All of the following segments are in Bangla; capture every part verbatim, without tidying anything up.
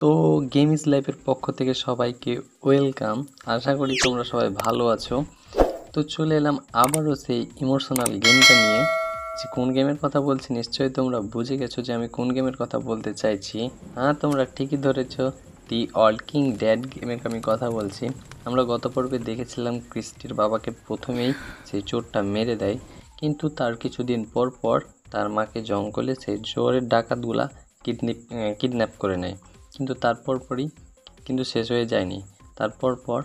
तो गेम इज लाइफের पक्ष থেকে সবাইকে ওয়েলকাম। আশা করি তোমরা সবাই ভালো আছো। তো চলে এলাম আবারও সেই ইমোশনাল গেমটা নিয়ে। যে কোন গেমের কথা বলছি নিশ্চয়ই তোমরা বুঝে গেছো যে আমি কোন গেমের কথা বলতে চাইছি। হ্যাঁ, তোমরা ঠিকই ধরেছো, দি ওয়াকিং ডেড গেমের আমি কথা বলছি। আমরা গত পর্বে দেখেছিলাম ক্রিস্টির বাবাকে প্রথমেই সেই চোরটা মেরে দেয়, কিন্তু তার কিছুদিন পর পর তার মাকে জঙ্গলে সেই চোরের ডাকাতগুলা কিডন্যাপ কিডন্যাপ করে নেয়। কিন্তু তারপর পরই কিন্তু শেষ হয়ে যায়নি, তারপর পর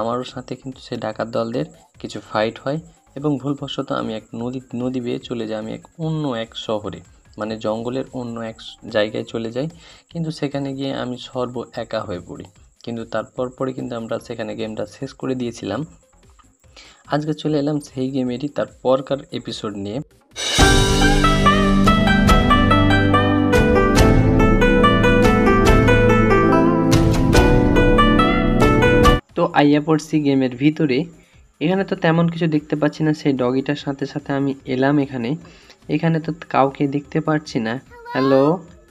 আমারও সাথে কিন্তু সেই ডাকাত দলদের কিছু ফাইট হয় এবং ভুলবশত আমি এক নদী নদী বেয়ে চলে যাই। আমি এক অন্য এক শহরে মানে জঙ্গলের অন্য এক জায়গায় চলে যাই, কিন্তু সেখানে গিয়ে আমি সর্ব একা হয়ে পড়ি। কিন্তু তারপর পরই কিন্তু আমরা সেখানে গেমটা শেষ করে দিয়েছিলাম। আজকে চলে এলাম সেই গেমেরই তার পরকার এপিসোড নিয়ে। তো আইয়া পড়ছি গেমের ভিতরে। এখানে তো তেমন কিছু দেখতে পাচ্ছি না। সেই ডগিটার সাথে সাথে আমি এলাম এখানে। এখানে তো কাউকে দেখতে পাচ্ছি না। হ্যালো,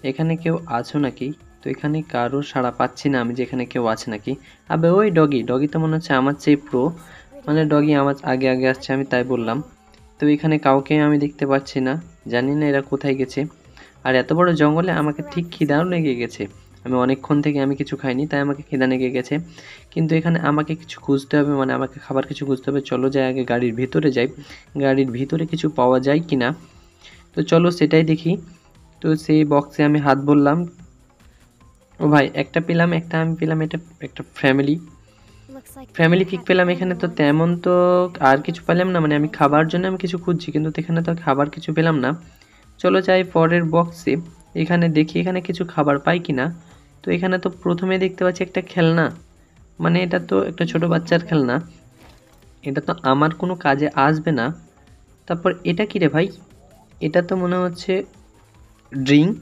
এখানে কেউ আছো নাকি? তো এখানে কারো সাড়া পাচ্ছি না আমি যে এখানে কেউ আছে নাকি। আবে ওই ডগি ডগি তো মনে হচ্ছে আমার চেয়ে প্রো, মানে ডগি আমার আগে আগে আসছে, আমি তাই বললাম। তো এখানে কাউকে আমি দেখতে পাচ্ছি না, জানি না এরা কোথায় গেছে। আর এত বড় জঙ্গলে আমাকে ঠিক খিদাও লেগে গেছে। আমি অনেকক্ষণ থেকে আমি কিছু খাইনি, তাই আমাকে খিদা লেগে গেছে। কিন্তু এখানে আমাকে কিছু খুঁজতে হবে, মানে আমাকে খাবার কিছু খুঁজতে হবে। চলো যাই, আগে গাড়ির ভিতরে যাই, গাড়ির ভিতরে কিছু পাওয়া যায় কি না। তো চলো সেটাই দেখি। তো সেই বক্সে আমি হাত বললাম। ও ভাই, একটা পেলাম, একটা আমি পেলাম, এটা একটা ফ্যামিলি ফ্যামিলি পিক পেলাম। এখানে তো তেমন তো আর কিছু পেলাম না, মানে আমি খাবার জন্য আমি কিছু খুঁজছি, কিন্তু এখানে তো খাবার কিছু পেলাম না। চলো যাই পরের বক্সে, এখানে দেখি এখানে কিছু খাবার পাই কি না। তো এখানে তো প্রথমে দেখতে পাচ্ছি একটা খেলনা, মানে এটা তো একটা ছোট বাচ্চার খেলনা, এটা তো আমার কোনো কাজে আসবে না। তারপর এটা কি রে ভাই? এটা তো মনে হচ্ছে ড্রিঙ্ক।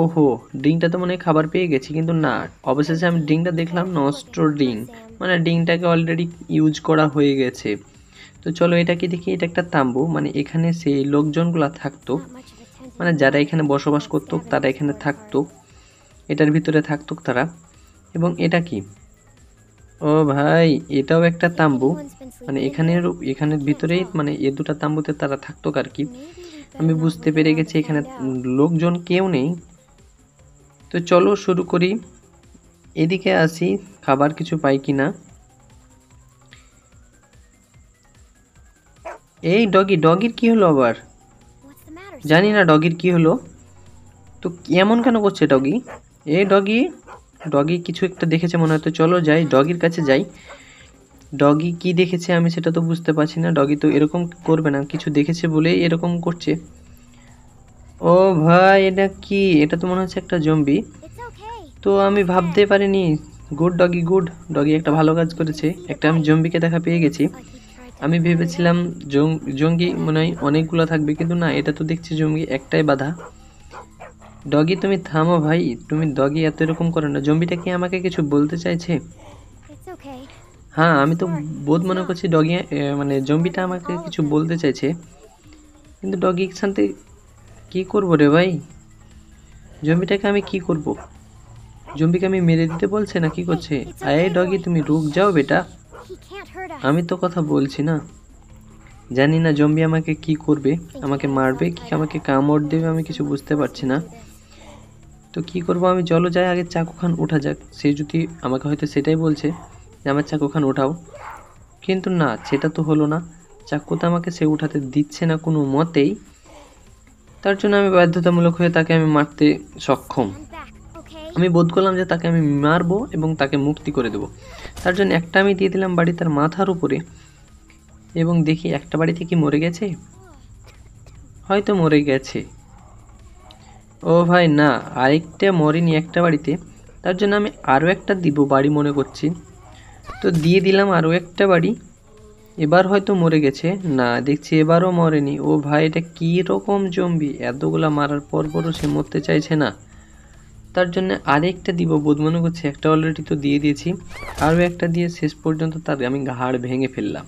ওহো, ড্রিঙ্কটা তো মনে হয় খাবার পেয়ে গেছি, কিন্তু না, অবশেষে আমি ড্রিঙ্কটা দেখলাম, নষ্ট ড্রিঙ্ক, মানে ড্রিঙ্কটাকে অলরেডি ইউজ করা হয়ে গেছে। তো চলো এটা কি দেখি, এটা একটা তাম্বু, মানে এখানে সেই লোকজনগুলো থাকতো, মানে যারা এখানে বসবাস করতো তারা এখানে থাকতো, এটার ভিতরে থাকতো তারা। এবং এটা কি? ও ভাই, এটাও একটা তাম্বু, মানে এখানের এখানের ভিতরেই, মানে এ দুটা তাম্বুতে তারা থাকতো আর কি। আমি বুঝতে পেরে গেছি এখানে লোকজন কেউ নেই। তো চলো শুরু করি, এদিকে আসি, খাবার কিছু পাই কি না। এই ডগি ডগির কি হলো আবার? জানি না ডগির কি হলো। তো এমন কেন করছে ডগি? এই ডগি ডগি কিছু একটা দেখেছে মনে হয়। তো চলো যাই, ডগির কাছে যাই। ডগি কি দেখেছে আমি সেটা তো বুঝতে পারছি না। ডগি তো এরকম করবে না, কিছু দেখেছে বলে এরকম করছে। ও ভাই, এটা কি? এটা তো মনে হচ্ছে একটা জম্বি। তো আমি ভাবতে পারিনি। গুড ডগি, গুড ডগি, একটা ভালো কাজ করেছে। একটা আমি জম্বিকে দেখা পেয়ে গেছি। আমি ভেবেছিলাম জঙ্গি মনে হয় অনেকগুলো থাকবে, কিন্তু না, এটা তো দেখছি জঙ্গি একটাই বাধা। ডগি তুমি থামো ভাই, তুমি ডগি এত এরকম করো না। জম্বিটা কি আমাকে কিছু বলতে চাইছে? হ্যাঁ, আমি তো বোধ মনে করছি ডগি মানে জম্বিটা আমাকে কিছু বলতে চাইছে, কিন্তু ডগি শান্তি কি করবো রে ভাই? জম্বিটাকে আমি কি করব? জম্বিকে আমি মেরে দিতে বলছে না কি করছে? আরে ডগি তুমি রুক যাও বেটা, আমি তো কথা বলছি না। জানি না জম্বি আমাকে কি করবে, আমাকে মারবে কি আমাকে কামড় দেবে, আমি কিছু বুঝতে পারছি না। তো কি করব আমি? চলো যাই, আগে চাকু খান ওঠা যাক। সে যদি আমাকে হয়তো সেটাই বলছে যে আমার চাকু খান ওঠাও, কিন্তু না, সেটা তো হলো না। চাকু তো আমাকে সে উঠাতে দিচ্ছে না কোনো মতেই, তার জন্য আমি বাধ্যতামূলক হয়ে তাকে আমি মারতে সক্ষম। আমি বোধ করলাম যে তাকে আমি মারবো এবং তাকে মুক্তি করে দেবো, তার জন্য একটা আমি দিয়ে দিলাম বাড়ি তার মাথার উপরে। এবং দেখি একটা বাড়িতে কি মরে গেছে, হয়তো মরে গেছে। ও ভাই না, আরেকটা মরেনি একটা বাড়িতে, তার জন্য আমি আরও একটা দিব বাড়ি মনে করছি। তো দিয়ে দিলাম আরও একটা বাড়ি, এবার হয়তো মরে গেছে। না, দেখছি এবারও মরেনি। ও ভাই, এটা কী রকম জম্বি? এতগুলা মারার পর পরও সে মরতে চাইছে না, তার জন্য আরেকটা দিব বোধ মনে করছি। একটা অলরেডি তো দিয়ে দিয়েছি, আরও একটা দিয়ে শেষ পর্যন্ত তার আমি ঘাড় ভেঙে ফেললাম।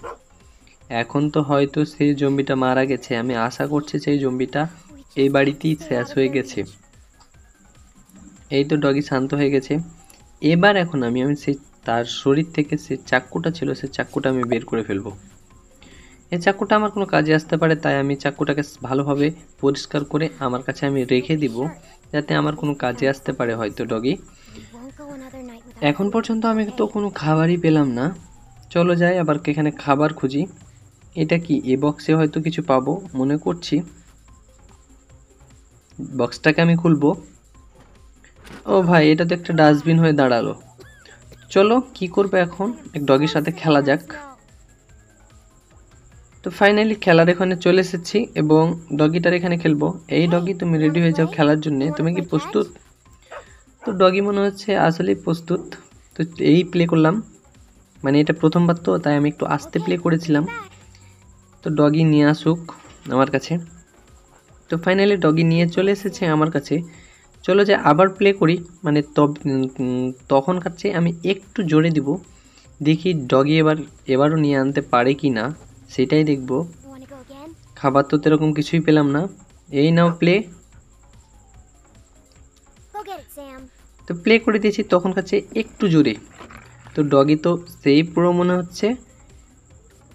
এখন তো হয়তো সেই জম্বিটা মারা গেছে, আমি আশা করছি সেই জম্বিটা এই বাড়িতেই শেষ হয়ে গেছে। এই তো ডগি শান্ত হয়ে গেছে। এবার এখন আমি আমি সেই তার শরীর থেকে সে চাকুটা ছিল সে চাকুটা আমি বের করে ফেলবো। এই চাকুটা আমার কোনো কাজে আসতে পারে, তাই আমি চাকুটাকে ভালোভাবে পরিষ্কার করে আমার কাছে আমি রেখে দিব যাতে আমার কোনো কাজে আসতে পারে হয়তো ডগি। এখন পর্যন্ত আমি তো কোনো খাবারই পেলাম না, চলো যাই আবার এখানে খাবার খুঁজি। এটা কি এ বক্সে হয়তো কিছু পাবো মনে করছি, বক্সটাকে আমি খুলবো। ও ভাই এটা তো একটা ডাস্টবিন হয়ে দাঁড়ালো। চলো কি করবে এখন এক ডগির সাথে খেলা যাক। তো ফাইনালি খেলার এখানে চলে এসেছি এবং ডগিটার এখানে খেলবো। এই ডগি তুমি রেডি হয়ে যাও খেলার জন্য, তুমি কি প্রস্তুত? তো ডগি মনে হচ্ছে আসলেই প্রস্তুত। তো এই প্লে করলাম, মানে এটা প্রথমবার তো তাই আমি একটু আস্তে প্লে করেছিলাম। তো ডগি নিয়ে আসুক আমার কাছে। তো ফাইনালি ডগি নিয়ে চলে এসেছে আমার কাছে। চলো যে আবার প্লে করি, মানে তব তখন কাছে আমি একটু জোরে দিব, দেখি ডগি এবার এবারও নিয়ে আনতে পারে কি না সেটাই দেখব। খাবার তো এরকম কিছুই পেলাম না। এই নাও প্লে। তো প্লে করে দিয়েছি তখন কাছে একটু জোরে। তো ডগি তো সেই পুরো মনে হচ্ছে।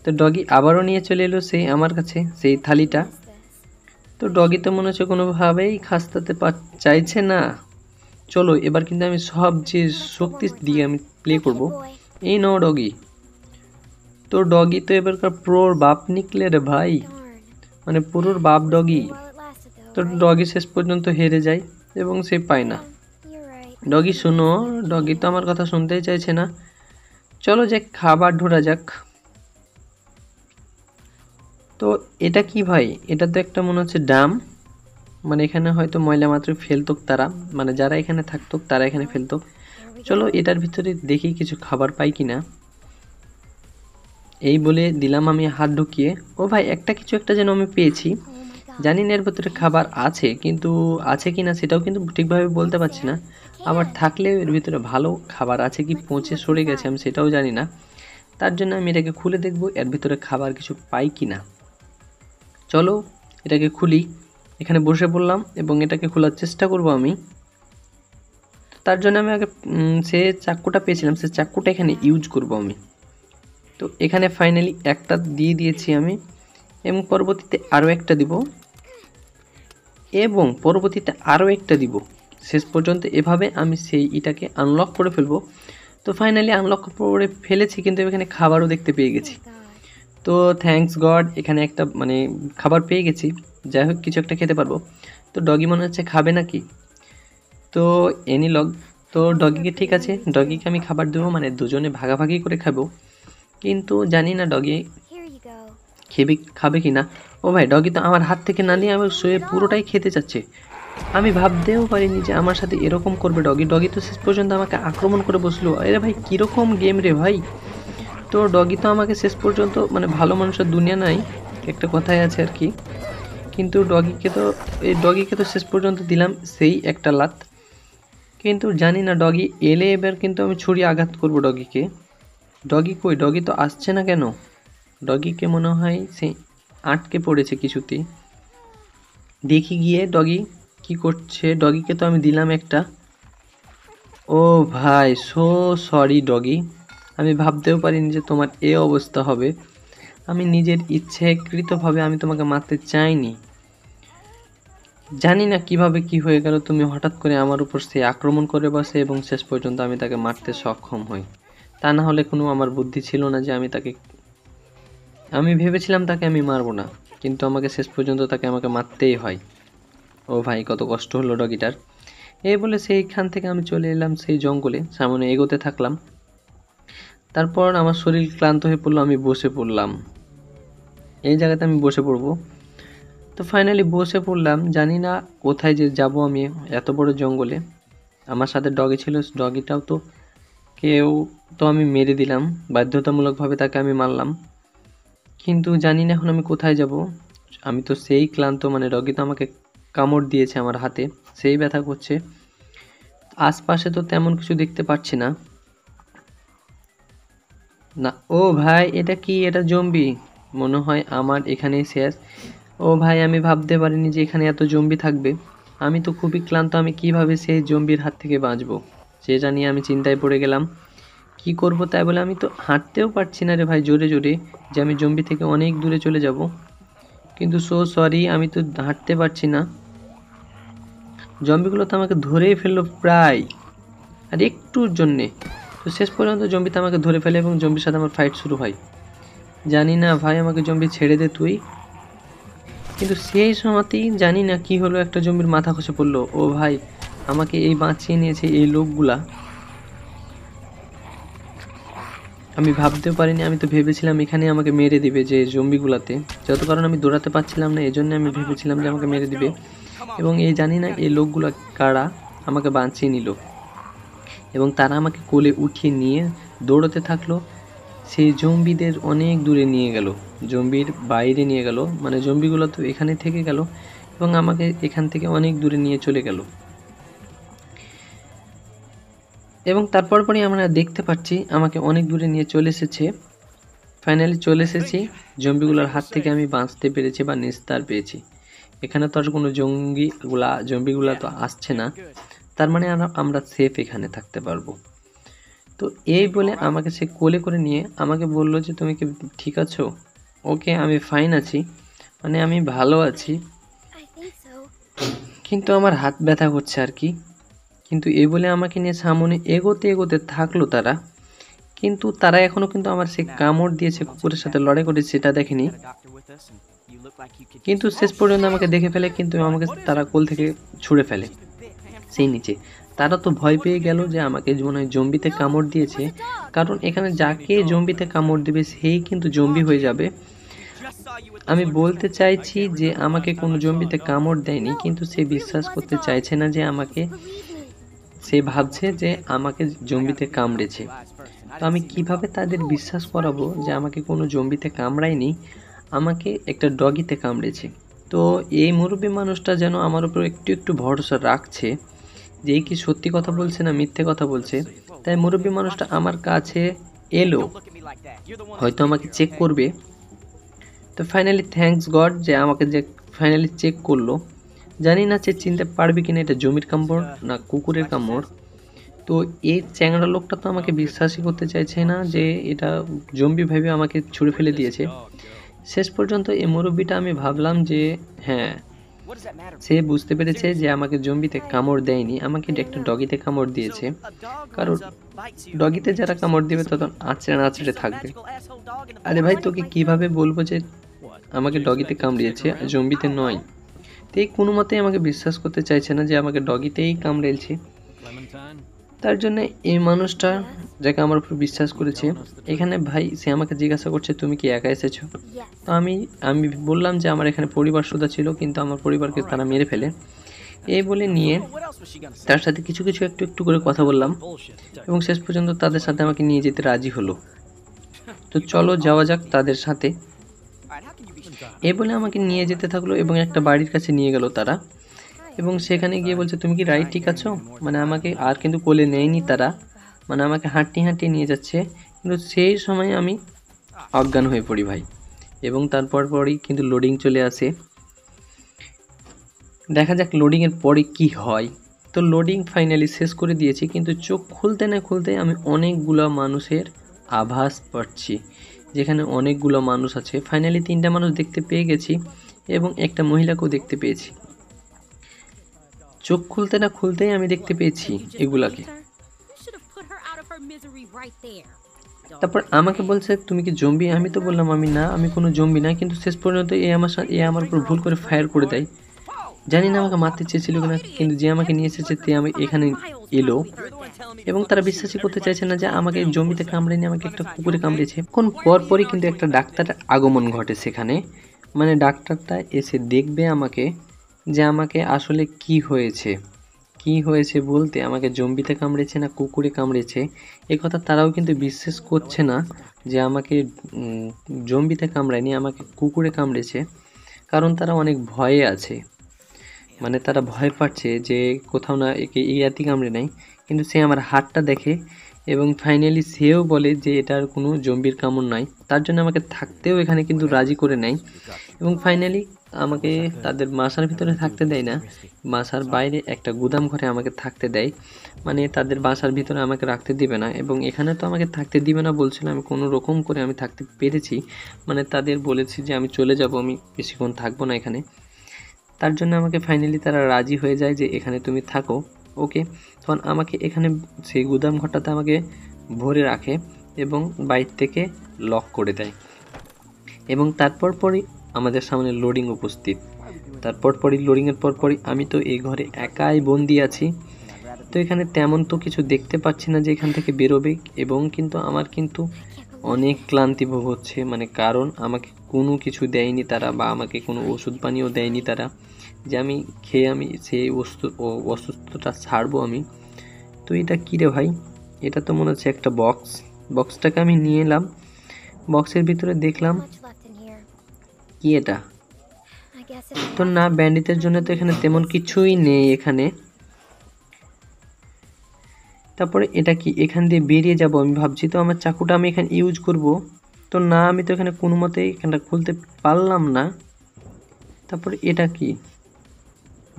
তো ডগি আবারও নিয়ে চলে এলো সেই আমার কাছে সেই থালিটা। তো ডগি তো মনে হচ্ছে কোনোভাবেই খাস্তাতে চাইছে না। চলো এবার কিন্তু আমি সব যে শক্তি দিয়ে আমি প্লে করব। এই নাও ডগি। তো ডগি তো এবারকার পুরোর বাপ নিকলে রে ভাই, মানে পুরোর বাপ ডগি। তো ডগি শেষ পর্যন্ত হেরে যায় এবং সে পায় না। ডগি শোনো, ডগি তো আমার কথা শুনতেই চাইছে না। চলো যে খাবার ঢোরা যাক। তো এটা কি ভাই, এটা তো একটা মনে হচ্ছে ড্রাম, মানে এখানে হয়তো ময়লা মাত্র ফেলতো তারা, মানে যারা এখানে থাকতো তারা এখানে ফেলতো। চলো এটার ভিতরে দেখি কিছু খাবার পাই কি না। এই বলে দিলাম আমি হাত ঢুকিয়ে। ও ভাই একটা কিছু একটা যেন আমি পেয়েছি, জানি না এর ভিতরে খাবার আছে, কিন্তু আছে কি না সেটাও কিন্তু ঠিকভাবে বলতে পারছি না। আবার থাকলেও এর ভিতরে ভালো খাবার আছে কি পচে সরে গেছে আমি সেটাও জানি না, তার জন্য আমি এটাকে খুলে দেখবো এর ভিতরে খাবার কিছু পাই কি না। চলো এটাকে খুলি, এখানে বসে পড়লাম এবং এটাকে খোলার চেষ্টা করব আমি। তার জন্য আমি আগে সে চাকুটা পেয়েছিলাম সে চাকুটা এখানে ইউজ করব আমি। তো এখানে ফাইনালি একটা দিয়ে দিয়েছি আমি এবং পরবর্তীতে আরও একটা দিব এবং পরবর্তীতে আরও একটা দিব। শেষ পর্যন্ত এভাবে আমি সেই এটাকে আনলক করে ফেলবো। তো ফাইনালি আনলক করে ফেলেছি, কিন্তু এখানে খাবারও দেখতে পেয়ে গেছি। তো থ্যাঙ্কস গড এখানে একটা মানে খাবার পেয়ে গেছি, যাই হোক কিছু একটা খেতে পারবো। তো ডগি মনে হচ্ছে খাবে নাকি, তো এনি লগ। তো ডগিকে ঠিক আছে, ডগিকে আমি খাবার দেবো, মানে দুজনে ভাগাভাগি করে খাবো, কিন্তু জানি না ডগি খেবে খাবে কি না। ও ভাই ডগি তো আমার হাত থেকে না নিয়ে আমার শুয়ে পুরোটাই খেতে চাচ্ছে। আমি ভাবতেও পারিনি যে আমার সাথে এরকম করবে ডগি। ডগি তো শেষ পর্যন্ত আমাকে আক্রমণ করে বসলো। আরে ভাই কীরকম গেম রে ভাই। তো ডগি তো আমাকে শেষ পর্যন্ত, মানে ভালো মানুষের দুনিয়া নাই একটা কথাই আছে আর কি, কিন্তু ডগিকে তো এই ডগিকে তো শেষ পর্যন্ত দিলাম সেই একটা লাত। কিন্তু জানি না ডগি এলে এবার কিন্তু আমি ছুরি আঘাত করব ডগিকে। ডগি কই, ডগি তো আসছে না কেন? ডগিকে মনে হয় সে আটকে পড়েছে কিছুতে। দেখি গিয়ে ডগি কি করছে। ডগিকে তো আমি দিলাম একটা। ও ভাই সো সরি ডগি, আমি ভাবতেও পারিনি যে তোমার এ অবস্থা হবে। আমি নিজের ইচ্ছাকৃতভাবে আমি তোমাকে মারতে চাইনি। জানি না কিভাবে কি হয়ে গেল, তুমি হঠাৎ করে আমার উপর সে আক্রমণ করে বসে এবং শেষ পর্যন্ত আমি তাকে মারতে সক্ষম হই। তা না হলে কোনো আমার বুদ্ধি ছিল না যে আমি তাকে, আমি ভেবেছিলাম তাকে আমি মারবো না, কিন্তু আমাকে শেষ পর্যন্ত তাকে আমাকে মারতেই হয়। ও ভাই কত কষ্ট হলো ডগিটার। এই বলে সেইখান থেকে আমি চলে এলাম সেই জঙ্গলে, সামনে এগোতে থাকলাম। তারপর আমার শরীর ক্লান্ত হয়ে পড়লো, আমি বসে পড়লাম। এই জায়গাতে আমি বসে পড়বো। তো ফাইনালি বসে পড়লাম, জানি না কোথায় যে যাব আমি এত বড় জঙ্গলে। আমার সাথে ডগি ছিল, ডগিটাও তো কেউ তো আমি মেরে দিলাম, বাধ্যতামূলকভাবে তাকে আমি মারলাম, কিন্তু জানি না এখন আমি কোথায় যাব। আমি তো সেই ক্লান্ত, মানে ডগি তো আমাকে কামড় দিয়েছে আমার হাতে, সেই ব্যথা করছে। আশপাশে তো তেমন কিছু দেখতে পাচ্ছি না না ও ভাই এটা কি, এটা জম্বি মনে হয়। আমার এখানেই শেষ। ও ভাই আমি ভাবতে পারিনি যে এখানে এত জম্বি থাকবে। আমি তো খুবই ক্লান্ত, আমি কিভাবে সেই জম্বির হাত থেকে বাঁচব সেটা নিয়ে আমি চিন্তায় পড়ে গেলাম। কি করব তাই বলে আমি তো হাঁটতেও পারছি না রে ভাই জোরে জোরে, যে আমি জম্বি থেকে অনেক দূরে চলে যাব। কিন্তু সো সরি আমি তো হাঁটতে পারছি না। জম্বিগুলো তো আমাকে ধরেই ফেললো প্রায় আর একটুর জন্যে, তো শেষ পর্যন্ত জম্বিতে আমাকে ধরে ফেলে এবং জম্বির সাথে আমার ফাইট শুরু হয়। জানি না ভাই আমাকে জম্বি ছেড়ে দে তুই, কিন্তু সেই সময়তেই জানি না কি হলো একটা জম্বির মাথা খসে পড়লো। ও ভাই আমাকে এই বাঁচিয়ে নিয়েছে এই লোকগুলা, আমি ভাবতেও পারিনি। আমি তো ভেবেছিলাম এখানে আমাকে মেরে দিবে যে জম্বিগুলাতে, যত কারণ আমি দৌড়াতে পারছিলাম না এজন্য আমি ভেবেছিলাম যে আমাকে মেরে দিবে। এবং এই জানি না এই লোকগুলা কারা আমাকে বাঁচিয়ে নিল এবং তারা আমাকে কোলে উঠিয়ে নিয়ে দৌড়াতে থাকলো, সেই জম্বিদের অনেক দূরে নিয়ে গেল, জম্বির বাইরে নিয়ে গেল, মানে জম্বিগুলো তো এখানে থেকে গেল এবং আমাকে এখান থেকে অনেক দূরে নিয়ে চলে গেল। এবং তারপর পরে আমরা দেখতে পাচ্ছি আমাকে অনেক দূরে নিয়ে চলে এসেছে, ফাইনালি চলে এসেছি। জম্বিগুলোর হাত থেকে আমি বাঁচতে পেরেছি বা নিস্তার পেয়েছি। এখানে তো আর কোনো জঙ্গিগুলা জম্বিগুলা তো আসছে না, তার মানে আমরা সেফ এখানে থাকতে পারবো। তো এই বলে আমাকে সে কোলে করে নিয়ে আমাকে বললো যে তুমি কি ঠিক আছো? ওকে আমি ফাইন আছি, মানে আমি ভালো আছি, কিন্তু আমার হাত ব্যথা করছে আর কি। কিন্তু এই বলে আমাকে নিয়ে সামনে এগোতে এগোতে থাকলো তারা, কিন্তু তারা এখনও কিন্তু আমার সে কামড় দিয়েছে, কুকুরের সাথে লড়াই করেছে সেটা দেখেনি, কিন্তু শেষ পর্যন্ত আমাকে দেখে ফেলে, কিন্তু আমাকে তারা কোল থেকে ছুঁড়ে ফেলে সেই নিচে। তারা তো ভয় পেয়ে গেল যে আমাকে মনে হয় জম্বিতে কামড় দিয়েছে, কারণ এখানে যাকে জম্বিতে কামড় দেবে সেই কিন্তু জম্বি হয়ে যাবে। আমি বলতে চাইছি যে আমাকে কোনো জম্বিতে কামড় দেয়নি, কিন্তু সে বিশ্বাস করতে চাইছে না যে আমাকে, সে ভাবছে যে আমাকে জম্বিতে কামড়েছে। তো আমি কিভাবে তাদের বিশ্বাস করাবো যে আমাকে কোনো জম্বিতে কামড়ায়নি, আমাকে একটা ডগিতে কামড়েছে। তো এই মুরব্বী মানুষটা যেন আমার উপর একটু একটু ভরসা রাখছে যে কি সত্যি কথা বলছে না মিথ্যে কথা বলছে। তাই মুরব্বী মানুষটা আমার কাছে এলো, হয়তো আমাকে চেক করবে। তো ফাইনালি থ্যাঙ্কস গড যে আমাকে যে ফাইনালি চেক করলো। জানি না সে চিনতে পারবে কিনা এটা জমির কামড় না কুকুরের কামড়। তো এই চ্যাংড়া লোকটা তো আমাকে বিশ্বাসই করতে চাইছে না যে এটা জম্বি ভেবে আমাকে ছুঁড়ে ফেলে দিয়েছে। শেষ পর্যন্ত এই মুরব্বিটা আমি ভাবলাম যে হ্যাঁ সে বুঝতে পেরেছে যে আমাকে জম্বিতে কামড় দেয়নি, আমাকে একটা ডগিতে কামড় দিয়েছে, কারণ ডগিতে যারা কামড় দিবে তখন আঁচড়ে আঁচড়ে থাকবে। আরে ভাই তোকে কিভাবে বলবো যে আমাকে ডগিতে কামড়িয়েছে জম্বিতে নয়? তো কোনো মতেই আমাকে বিশ্বাস করতে চাইছে না যে আমাকে ডগিতেই কামড়েছে। তার জন্য এই মানুষটা যাকে আমার উপর বিশ্বাস করেছে, এখানে ভাই সে আমাকে জিজ্ঞাসা করছে তুমি কি একা এসেছো? তো আমি আমি বললাম যে আমার এখানে পরিবার সুদ্ধা ছিল, কিন্তু আমার পরিবারকে তারা মেরে ফেলে। এই বলে নিয়ে তার সাথে কিছু কিছু একটু একটু করে কথা বললাম এবং শেষ পর্যন্ত তাদের সাথে আমাকে নিয়ে যেতে রাজি হলো। তো চলো যাওয়া যাক তাদের সাথে, এ বলে আমাকে নিয়ে যেতে থাকলো এবং একটা বাড়ির কাছে নিয়ে গেল তারা। এবং সেখানে গিয়ে বলছে তুমি কি রাইট ঠিক আছো? মানে আমাকে আর কিন্তু কোলে নেয়নি তারা, মানে আমাকে হাঁটি হাঁটি নিয়ে যাচ্ছে, কিন্তু সেই সময় আমি অজ্ঞান হয়ে পড়ি ভাই। এবং তারপর পরই কিন্তু লোডিং চলে আসে, দেখা যাক লোডিংয়ের পরে কি হয়। তো লোডিং ফাইনালি শেষ করে দিয়েছি, কিন্তু চোখ খুলতে না খুলতে আমি অনেকগুলো মানুষের আভাস পাচ্ছি, যেখানে অনেকগুলো মানুষ আছে। ফাইনালি তিনটা মানুষ দেখতে পেয়ে গেছি এবং একটা মহিলাকেও দেখতে পেয়েছি। চোখ খুলতে না খুলতেই আমি দেখতে পেয়েছি এগুলাকে। তারপর আমাকে বলছে তুমি কি জম্বি? আমি তো বললাম আমি না, আমি কোনো জম্বি না, কিন্তু শেষ পর্যন্ত এ আমার এ আমার উপর ভুল করে ফায়ার করে দেয়। জানি না আমাকে মারতে চেয়েছিল কিনা, কিন্তু যে আমাকে নিয়ে এসেছে তে আমি এখানে এলো এবং তারা বিশ্বাসই করতে চাইছে না যে আমাকে জম্বিতে কামড়ে নিয়ে আমাকে একটা কুকুরে কামড়েছে। কোন পরপরই কিন্তু একটা ডাক্তারের আগমন ঘটে সেখানে, মানে ডাক্তারটা এসে দেখবে আমাকে যে আমাকে আসলে কি হয়েছে। কি হয়েছে বলতে আমাকে জম্বিতে কামড়েছে না কুকুরে কামড়েছে, এ কথা তারাও কিন্তু বিশ্বাস করছে না যে আমাকে জম্বিতে কামড়ায়নি, আমাকে কুকুরে কামড়েছে, কারণ তারা অনেক ভয়ে আছে। মানে তারা ভয় পাচ্ছে যে কোথাও না একে ইয়াতি কামড়ে নাই, কিন্তু সে আমার হাতটা দেখে এবং ফাইনালি সেও বলে যে এটার কোনো জম্বির কামড় নাই। তার জন্য আমাকে থাকতেও এখানে কিন্তু রাজি করে নেয় এবং ফাইনালি আমাকে তাদের বাসার ভিতরে থাকতে দেয় না, বাসার বাইরে একটা গুদাম ঘরে আমাকে থাকতে দেয়। মানে তাদের বাসার ভিতরে আমাকে রাখতে দিবে না, এবং এখানে তো আমাকে থাকতে দিবে না বলছিল, আমি কোনো রকম করে আমি থাকতে পেরেছি। মানে তাদের বলেছি যে আমি চলে যাব, আমি বেশিক্ষণ থাকবো না এখানে। তার জন্য আমাকে ফাইনালি তারা রাজি হয়ে যায় যে এখানে তুমি থাকো, ওকে। তখন আমাকে এখানে সেই গুদাম ঘরটাতে আমাকে ভরে রাখে এবং বাইর থেকে লক করে দেয়। এবং তারপর পরই আমাদের সামনে লোডিং উপস্থিত। তারপর পরই লোডিংয়ের পরপরই আমি তো এই ঘরে একাই বন্দি আছি। তো এখানে তেমন তো কিছু দেখতে পাচ্ছি না যে এখান থেকে বেরোবে, এবং কিন্তু আমার কিন্তু অনেক ক্লান্তি ভোগ হচ্ছে। মানে কারণ আমাকে কোনো কিছু দেয়নি তারা, বা আমাকে কোনো ওষুধ পানিও দেয়নি তারা, যে আমি খেয়ে আমি সেই অসুস্থতা ছাড়বো আমি। তো এটা কী রে ভাই, এটা তো মনে হচ্ছে একটা বক্স। বক্সটাকে আমি নিয়ে এলাম, বক্সের ভিতরে দেখলাম কি এটা, তো না ব্যান্ডিতের জন্য তো এখানে তেমন কিছুই নেই এখানে। তারপরে এটা কি, এখান দিয়ে বেরিয়ে যাব আমি ভাবছি, তো আমার চাকুটা আমি এখানে ইউজ করব, তো না আমি তো এখানে কোনো মতে এখানটা খুলতে পারলাম না। তারপরে এটা কি,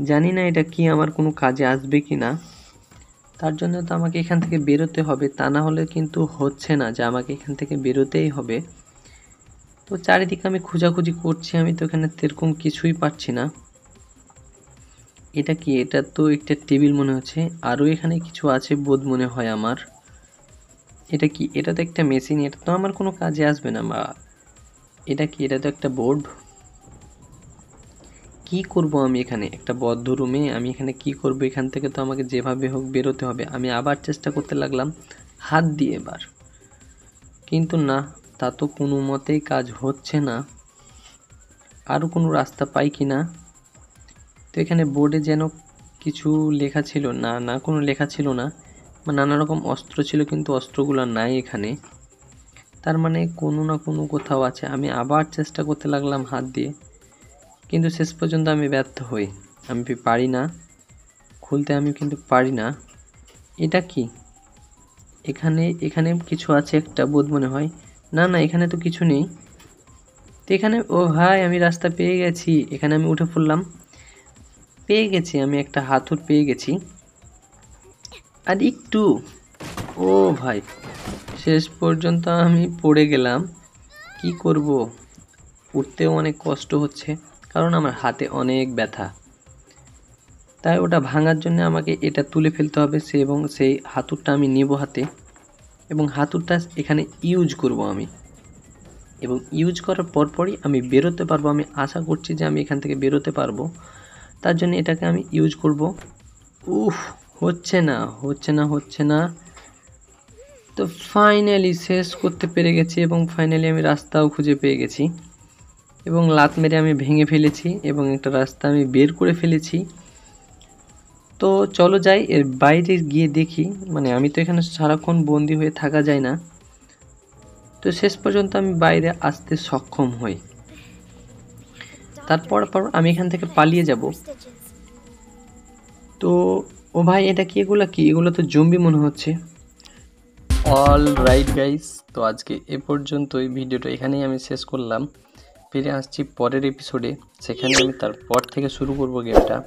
জানি না এটা কি আমার কোনো কাজে আসবে কি না। তার জন্য তো আমাকে এখান থেকে বেরোতে হবে, তা না হলে কিন্তু হচ্ছে না যে আমাকে এখান থেকে বেরোতেই হবে। তো চারিদিকে আমি খোঁজাখুঁজি করছি, আমি তো এখানে সেরকম কিছুই পাচ্ছি না। এটা কি, এটা তো একটা টেবিল মনে হচ্ছে, আরও এখানে কিছু আছে বোধ মনে হয় আমার। এটা কি, এটা তো একটা মেশিন, এটা তো আমার কোনো কাজে আসবে না। বা এটা কি, এটা তো একটা বোর্ড। কি করব আমি এখানে একটা বদ্ধ রুমে, আমি এখানে কি করব? এখান থেকে তো আমাকে যেভাবে হোক বেরোতে হবে। আমি আবার চেষ্টা করতে লাগলাম হাত দিয়ে এবার, কিন্তু না, তা তো কোনো মতেই কাজ হচ্ছে না। আরও কোনো রাস্তা পাই কি না। তো এখানে বোর্ডে যেন কিছু লেখা ছিল, না না কোনো লেখা ছিল না। নানা রকম অস্ত্র ছিল, কিন্তু অস্ত্রগুলো নাই এখানে, তার মানে কোনো না কোনো কোথাও আছে। আমি আবার চেষ্টা করতে লাগলাম হাত দিয়ে, কিন্তু শেষ পর্যন্ত আমি ব্যর্থ হই, আমি পারি না খুলতে, আমি কিন্তু পারি না। এটা কি, এখানে এখানে কিছু আছে একটা বোধ মনে হয়, না না এখানে তো কিছু নেই। তো এখানে ও ভাই আমি রাস্তা পেয়ে গেছি, এখানে আমি উঠে পড়লাম, পেয়ে গেছি আমি একটা হাতুড় পেয়ে গেছি। আর একটু, ও ভাই শেষ পর্যন্ত আমি পড়ে গেলাম। কি করব, উঠতেও অনেক কষ্ট হচ্ছে, কারণ আমার হাতে অনেক ব্যথা। তাই ওটা ভাঙার জন্য আমাকে এটা তুলে ফেলতে হবে সে, এবং সেই হাতুড়টা আমি নেব হাতে, এবং হাতুড়টা এখানে ইউজ করব আমি। এবং ইউজ করার পরপরই আমি বেরোতে পারবো, আমি আশা করছি যে আমি এখান থেকে বেরোতে পারবো। তার জন্য এটাকে আমি ইউজ করব। উফ, হচ্ছে না হচ্ছে না হচ্ছে না। তো ফাইনালি শেষ করতে পেরে গেছি, এবং ফাইনালি আমি রাস্তাও খুঁজে পেয়ে গেছি, এবং লাত মেরে আমি ভেঙে ফেলেছি, এবং একটা রাস্তা আমি বের করে ফেলেছি। তো চলো যাই এর বাইরে গিয়ে দেখি। মানে আমি তো এখানে সারাক্ষণ বন্দি হয়ে থাকা যায় না। তো শেষ পর্যন্ত আমি বাইরে আসতে সক্ষম হই। তারপর পর আমি এখান থেকে পালিয়ে যাব। তো ও ভাই এটা কি, এগুলো কি, এগুলো তো জম্বি মনে হচ্ছে। অল রাইট গাইস, তো আজকে এ পর্যন্ত এই ভিডিওটা এখানেই আমি শেষ করলাম। ফিরে আসছি পরের এপিসোডে, সেখানে আমি তারপর থেকে শুরু করব গেমটা।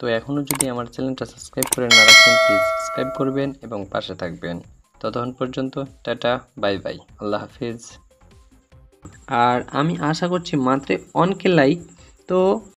তো এখনও যদি আমার চ্যানেলটা সাবস্ক্রাইব করে না রাখেন, প্লিজ সাবস্ক্রাইব করবেন এবং পাশে থাকবেন। ততক্ষণ পর্যন্ত টাটা, বাই বাই, আল্লাহ হাফিজ। আর আমি আশা করছি মাত্রে অনকে লাইক, তো